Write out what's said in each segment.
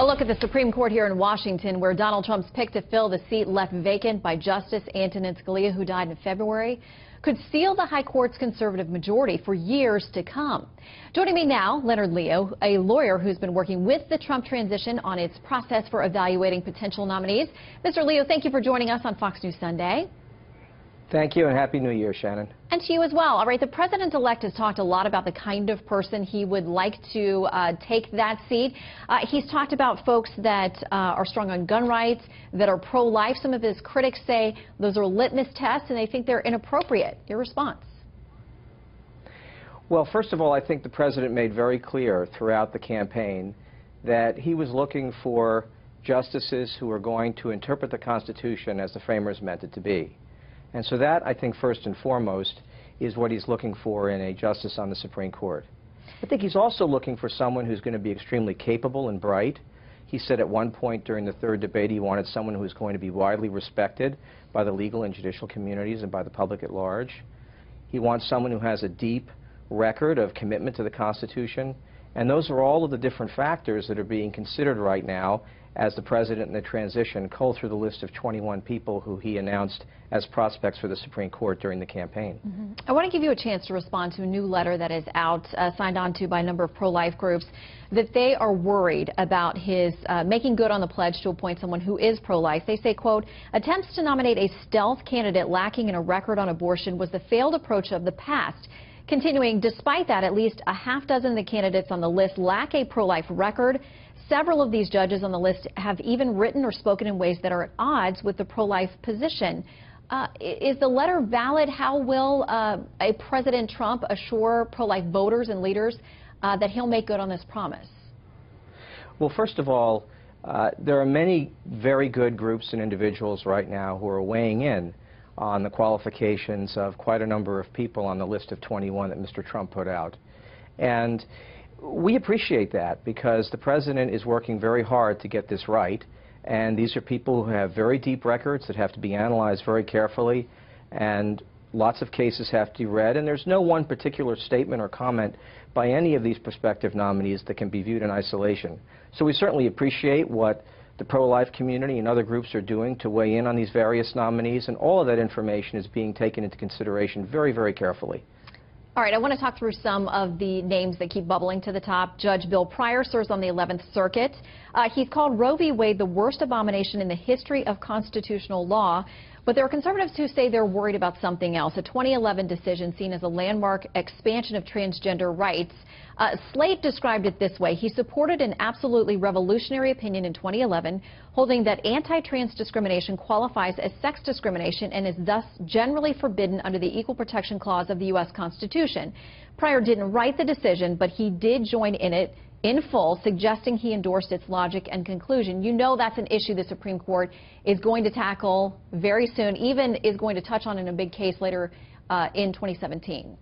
A look at the Supreme Court here in Washington, where Donald Trump's pick to fill the seat left vacant by Justice Antonin Scalia, who died in February, could seal the high court's conservative majority for years to come. Joining me now, Leonard Leo, a lawyer who's been working with the Trump transition on its process for evaluating potential nominees. Mr. Leo, thank you for joining us on Fox News Sunday. Thank you, and Happy New Year, Shannon. And to you as well. All right, the president-elect has talked a lot about the kind of person he would like to take that seat. He's talked about folks that are strong on gun rights, that are pro-life. Some of his critics say those are litmus tests, and they think they're inappropriate. Your response? Well, first of all, I think the president made very clear throughout the campaign that he was looking for justices who are going to interpret the Constitution as the framers meant it to be. And so that, I think, first and foremost, is what he's looking for in a justice on the Supreme Court. I think he's also looking for someone who's going to be extremely capable and bright. He said at one point during the third debate he wanted someone who was going to be widely respected by the legal and judicial communities and by the public at large. He wants someone who has a deep record of commitment to the Constitution. And those are all of the different factors that are being considered right now as the president in the transition cull through the list of 21 people who he announced as prospects for the Supreme Court during the campaign. I want to give you a chance to respond to a new letter that is out, signed on to by a number of pro-life groups, that they are worried about his making good on the pledge to appoint someone who is pro-life. They say, quote, attempts to nominate a stealth candidate lacking in a record on abortion was the failed approach of the past. Continuing, despite that, at least a half dozen of the candidates on the list lack a pro-life record. Several of these judges on the list have even written or spoken in ways that are at odds with the pro-life position. Is the letter valid? How will a President Trump assure pro-life voters and leaders that he'll make good on this promise? Well, first of all, there are many very good groups and individuals right now who are weighing in on the qualifications of quite a number of people on the list of 21 that Mr. Trump put out. And we appreciate that because the president is working very hard to get this right. And these are people who have very deep records that have to be analyzed very carefully. And lots of cases have to be read. And there's no one particular statement or comment by any of these prospective nominees that can be viewed in isolation. So we certainly appreciate what the pro-life community and other groups are doing to weigh in on these various nominees, and all of that information is being taken into consideration very, very carefully. All right, I want to talk through some of the names that keep bubbling to the top. Judge Bill Pryor serves on the 11th Circuit. He's called Roe v. Wade the worst abomination in the history of constitutional law, but there are conservatives who say they're worried about something else, a 2011 decision seen as a landmark expansion of transgender rights. Slate described it this way. He supported an absolutely revolutionary opinion in 2011, holding that anti-trans discrimination qualifies as sex discrimination and is thus generally forbidden under the Equal Protection Clause of the U.S. Constitution. Pryor didn't write the decision, but he did join in it in full, suggesting he endorsed its logic and conclusion. You know that's an issue the Supreme Court is going to tackle very soon, even is going to touch on in a big case later in 2017.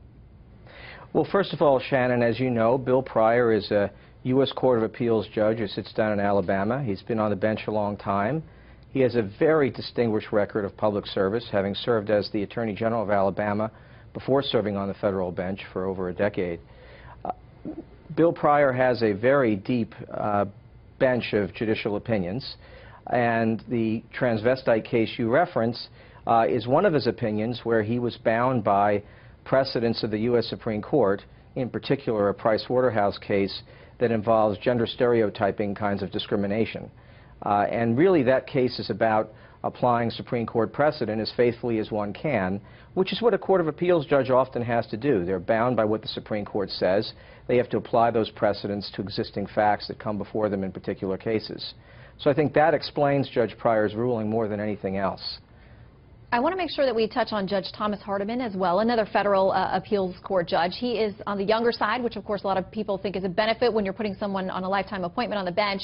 Well, first of all, Shannon, as you know, Bill Pryor is a U.S. Court of Appeals judge who sits down in Alabama. He's been on the bench a long time. He has a very distinguished record of public service, having served as the Attorney General of Alabama before serving on the federal bench for over a decade. Bill Pryor has a very deep bench of judicial opinions, and the transvestite case you reference is one of his opinions where he was bound by precedents of the U.S. Supreme Court, in particular a Price Waterhouse case that involves gender stereotyping kinds of discrimination. And really that case is about applying Supreme Court precedent as faithfully as one can, which is what a Court of Appeals judge often has to do. They're bound by what the Supreme Court says. They have to apply those precedents to existing facts that come before them in particular cases. So I think that explains Judge Pryor's ruling more than anything else. I want to make sure that we touch on Judge Thomas Hardiman as well, another federal appeals court judge. He is on the younger side, which of course a lot of people think is a benefit when you're putting someone on a lifetime appointment on the bench.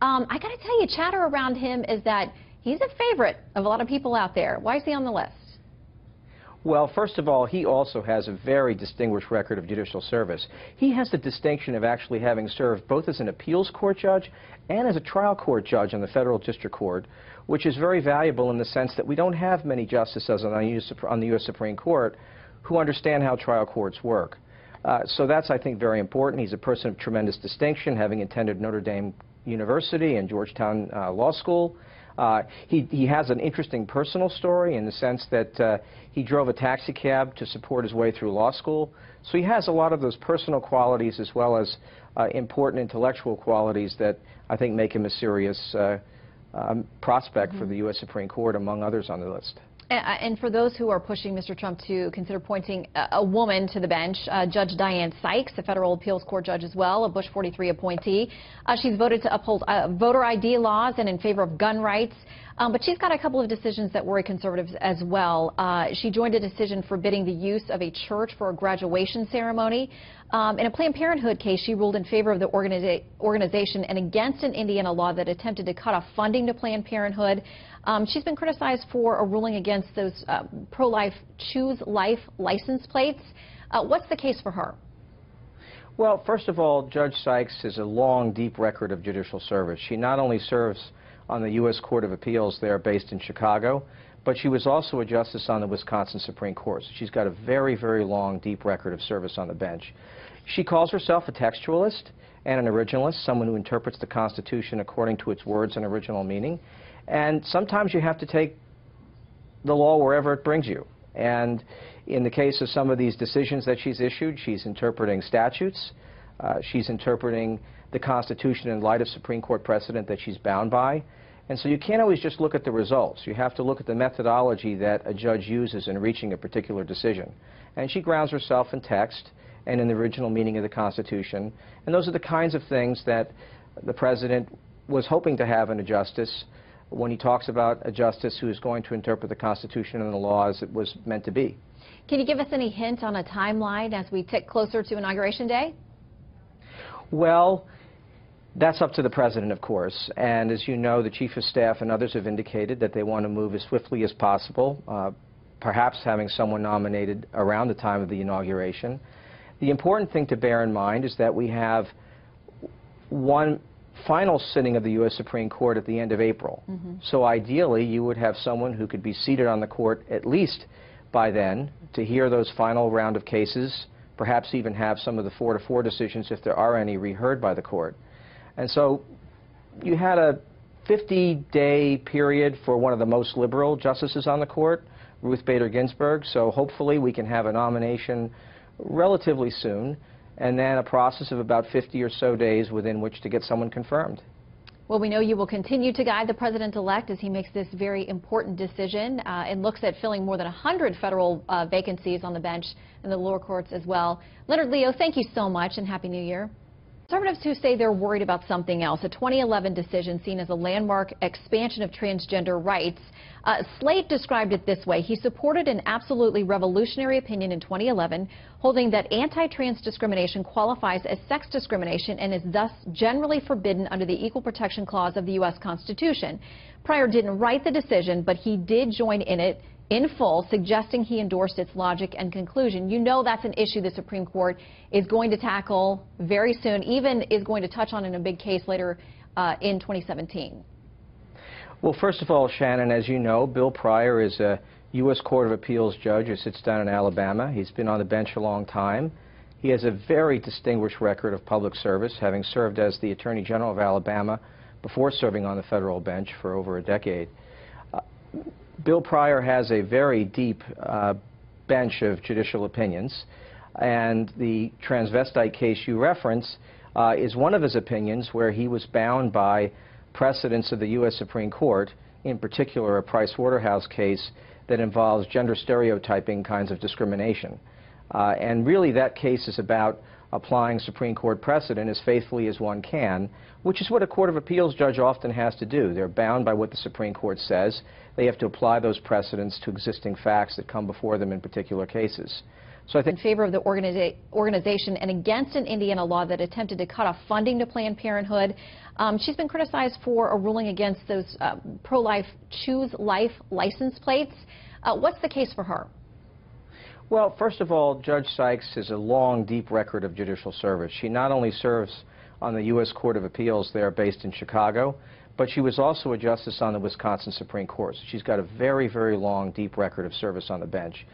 I got to tell you, chatter around him is that he's a favorite of a lot of people out there. Why is he on the list? Well, first of all, he also has a very distinguished record of judicial service. He has the distinction of actually having served both as an appeals court judge and as a trial court judge in the federal district court, which is very valuable in the sense that we don't have many justices on the U.S. Supreme Court who understand how trial courts work. So that's, I think, very important. He's a person of tremendous distinction, having attended Notre Dame University and Georgetown Law School. He has an interesting personal story in the sense that he drove a taxi cab to support his way through law school. So he has a lot of those personal qualities as well as important intellectual qualities that I think make him a serious prospect for the U.S. Supreme Court, among others on the list. And for those who are pushing Mr. Trump to consider appointing a woman to the bench, Judge Diane Sykes, a federal appeals court judge as well, a Bush 43 appointee, she's voted to uphold voter ID laws and in favor of gun rights. But she's got a couple of decisions that worry conservatives as well. She joined a decision forbidding the use of a church for a graduation ceremony. In a Planned Parenthood case, she ruled in favor of the organization and against an Indiana law that attempted to cut off funding to Planned Parenthood. She's been criticized for a ruling against those pro-life Choose Life license plates. What's the case for her? Well, first of all, Judge Sykes has a long, deep record of judicial service. She not only serves on the U.S. Court of Appeals there based in Chicago, but she was also a justice on the Wisconsin Supreme Court. So she's got a very, very long, deep record of service on the bench. She calls herself a textualist and an originalist, someone who interprets the Constitution according to its words and original meaning. And sometimes you have to take the law wherever it brings you. And in the case of some of these decisions that she's issued, she's interpreting statutes. She's interpreting the Constitution in light of Supreme Court precedent that she's bound by. And so you can't always just look at the results. You have to look at the methodology that a judge uses in reaching a particular decision. And she grounds herself in text and in the original meaning of the Constitution. And those are the kinds of things that the president was hoping to have in a justice when he talks about a justice who is going to interpret the Constitution and the law as it was meant to be. Can you give us any hint on a timeline as we tick closer to Inauguration Day? Well, that's up to the president, of course, and as you know, the chief of staff and others have indicated that they want to move as swiftly as possible, perhaps having someone nominated around the time of the inauguration. The important thing to bear in mind is that we have one final sitting of the U.S. Supreme Court at the end of April. So ideally, you would have someone who could be seated on the court at least by then to hear those final round of cases, perhaps even have some of the 4-4 decisions, if there are any, reheard by the court. And so you had a 50-day period for one of the most liberal justices on the court, Ruth Bader Ginsburg, so hopefully we can have a nomination relatively soon, and then a process of about 50 or so days within which to get someone confirmed. Well, we know you will continue to guide the president-elect as he makes this very important decision and looks at filling more than 100 federal vacancies on the bench and the lower courts as well. Leonard Leo, thank you so much, and Happy New Year. Conservatives who say they're worried about something else, a 2011 decision seen as a landmark expansion of transgender rights. Slate described it this way. He supported an absolutely revolutionary opinion in 2011, holding that anti-trans discrimination qualifies as sex discrimination and is thus generally forbidden under the Equal Protection Clause of the U.S. Constitution. Pryor didn't write the decision, but he did join in it in full, suggesting he endorsed its logic and conclusion. You know that's an issue the Supreme Court is going to tackle very soon, even is going to touch on in a big case later in 2017. Well, first of all, Shannon, as you know, Bill Pryor is a U.S. Court of Appeals judge who sits down in Alabama. He's been on the bench a long time. He has a very distinguished record of public service, having served as the Attorney General of Alabama before serving on the federal bench for over a decade. Bill Pryor has a very deep bench of judicial opinions, and the transvestite case you reference is one of his opinions where he was bound by precedents of the U.S. Supreme Court, in particular a Price Waterhouse case that involves gender stereotyping kinds of discrimination. And really that case is about applying Supreme Court precedent as faithfully as one can, which is what a Court of Appeals judge often has to do. They're bound by what the Supreme Court says. They have to apply those precedents to existing facts that come before them in particular cases. So I think in favor of the organization and against an Indiana law that attempted to cut off funding to Planned Parenthood. She's been criticized for a ruling against those pro-life Choose Life license plates. What's the case for her? Well, first of all, Judge Sykes has a long, deep record of judicial service. She not only serves on the U.S. Court of Appeals there based in Chicago, but she was also a justice on the Wisconsin Supreme Court. So she's got a very, very long, deep record of service on the bench.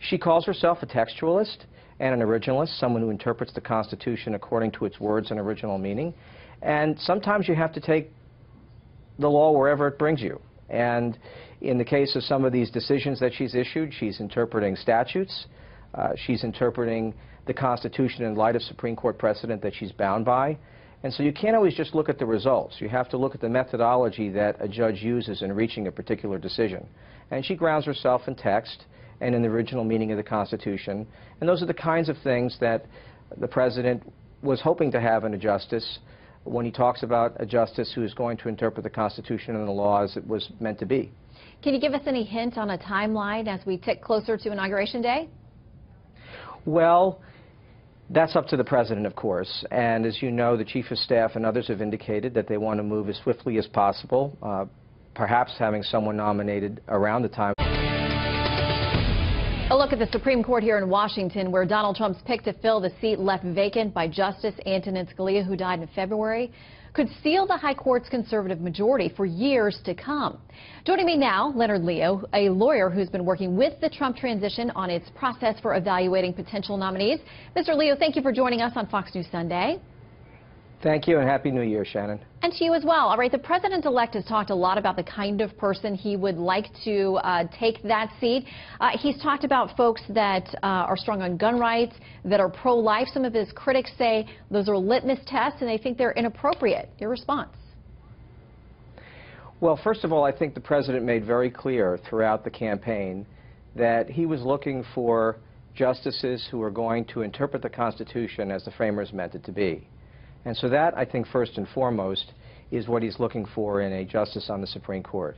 She calls herself a textualist and an originalist, someone who interprets the Constitution according to its words and original meaning. And sometimes you have to take the law wherever it brings you. And in the case of some of these decisions that she's issued, she's interpreting statutes, she's interpreting the Constitution in light of Supreme Court precedent that she's bound by. And so you can't always just look at the results. You have to look at the methodology that a judge uses in reaching a particular decision. And she grounds herself in text and in the original meaning of the Constitution. And those are the kinds of things that the President was hoping to have in a justice when he talks about a justice who is going to interpret the Constitution and the law as it was meant to be. Can you give us any hint on a timeline as we tick closer to Inauguration Day? Well, that's up to the President, of course. And as you know, the Chief of Staff and others have indicated that they want to move as swiftly as possible, perhaps having someone nominated around the time. A look at the Supreme Court here in Washington, where Donald Trump's pick to fill the seat left vacant by Justice Antonin Scalia, who died in February, could seal the High Court's conservative majority for years to come. Joining me now, Leonard Leo, a lawyer who's been working with the Trump transition on its process for evaluating potential nominees. Mr. Leo, thank you for joining us on Fox News Sunday. Thank you, and Happy New Year, Shannon. And to you as well. All right, the president-elect has talked a lot about the kind of person he would like to take that seat. He's talked about folks that are strong on gun rights, that are pro-life. Some of his critics say those are litmus tests, and they think they're inappropriate. Your response? Well, first of all, I think the president made very clear throughout the campaign that he was looking for justices who are going to interpret the Constitution as the framers meant it to be. And so that, I think, first and foremost, is what he's looking for in a justice on the Supreme Court.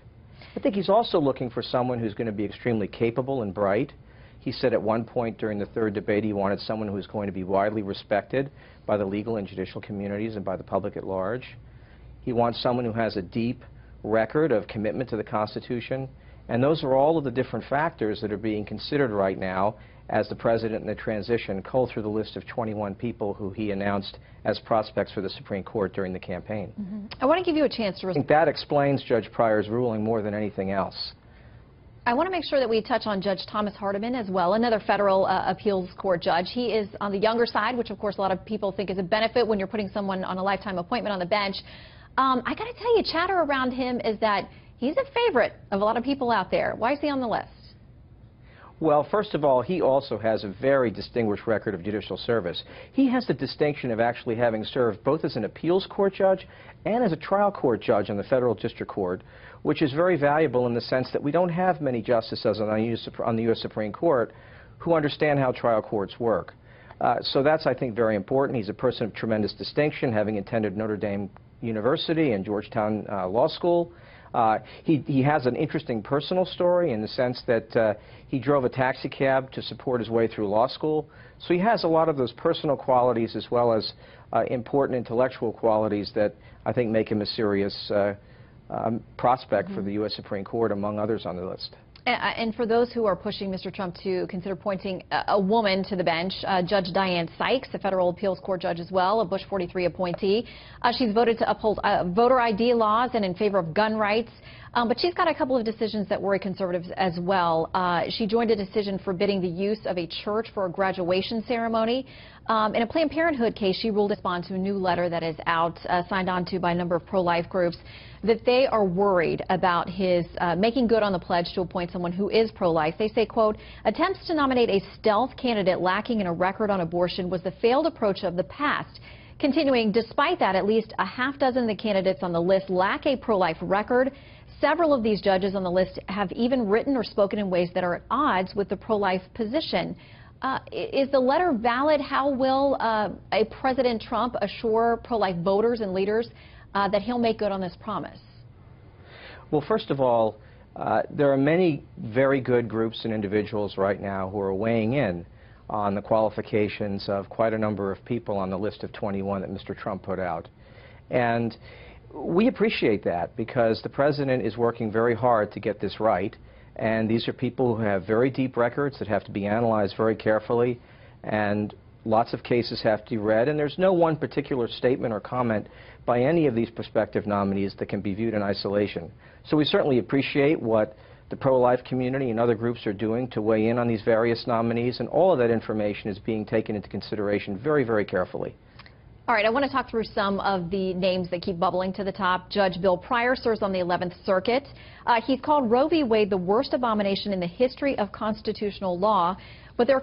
I think he's also looking for someone who's going to be extremely capable and bright. He said at one point during the third debate he wanted someone who was going to be widely respected by the legal and judicial communities and by the public at large. He wants someone who has a deep record of commitment to the Constitution. And those are all of the different factors that are being considered right now as the president in the transition culled through the list of 21 people who he announced as prospects for the Supreme Court during the campaign. I want to give you a chance to respond. I think that explains Judge Pryor's ruling more than anything else. I want to make sure that we touch on Judge Thomas Hardiman as well, another federal appeals court judge. He is on the younger side, which of course a lot of people think is a benefit when you're putting someone on a lifetime appointment on the bench. I got to tell you, chatter around him is that he's a favorite of a lot of people out there. Why is he on the list? Well, first of all, he also has a very distinguished record of judicial service. He has the distinction of actually having served both as an appeals court judge and as a trial court judge on the federal district court, which is very valuable in the sense that we don't have many justices on the U.S. Supreme Court who understand how trial courts work. So that's, I think, very important. He's a person of tremendous distinction, having attended Notre Dame University and Georgetown Law School. He has an interesting personal story in the sense that he drove a taxi cab to support his way through law school. So he has a lot of those personal qualities as well as important intellectual qualities that I think make him a serious prospect for the U.S. Supreme Court, among others on the list. And for those who are pushing Mr. Trump to consider appointing a woman to the bench, Judge Diane Sykes, a federal appeals court judge as well, a Bush 43 appointee, she's voted to uphold voter ID laws and in favor of gun rights. But she's got a couple of decisions that worry conservatives as well. She joined a decision forbidding the use of a church for a graduation ceremony. In a Planned Parenthood case, she ruled in response to a new letter that is out, signed on to by a number of pro-life groups, that they are worried about his making good on the pledge to appoint someone who is pro-life. They say, quote, attempts to nominate a stealth candidate lacking in a record on abortion was the failed approach of the past. Continuing, despite that, at least a half dozen of the candidates on the list lack a pro-life record. Several of these judges on the list have even written or spoken in ways that are at odds with the pro-life position. Is the letter valid? How will a President Trump assure pro-life voters and leaders that he'll make good on this promise? Well, first of all, there are many very good groups and individuals right now who are weighing in on the qualifications of quite a number of people on the list of 21 that Mr. Trump put out. And we appreciate that because the president is working very hard to get this right, and these are people who have very deep records that have to be analyzed very carefully, and lots of cases have to be read, and there's no one particular statement or comment by any of these prospective nominees that can be viewed in isolation. So we certainly appreciate what the pro-life community and other groups are doing to weigh in on these various nominees, and all of that information is being taken into consideration very, very carefully. All right, I want to talk through some of the names that keep bubbling to the top. Judge Bill Pryor serves on the 11th Circuit. He's called Roe v. Wade the worst abomination in the history of constitutional law, but there are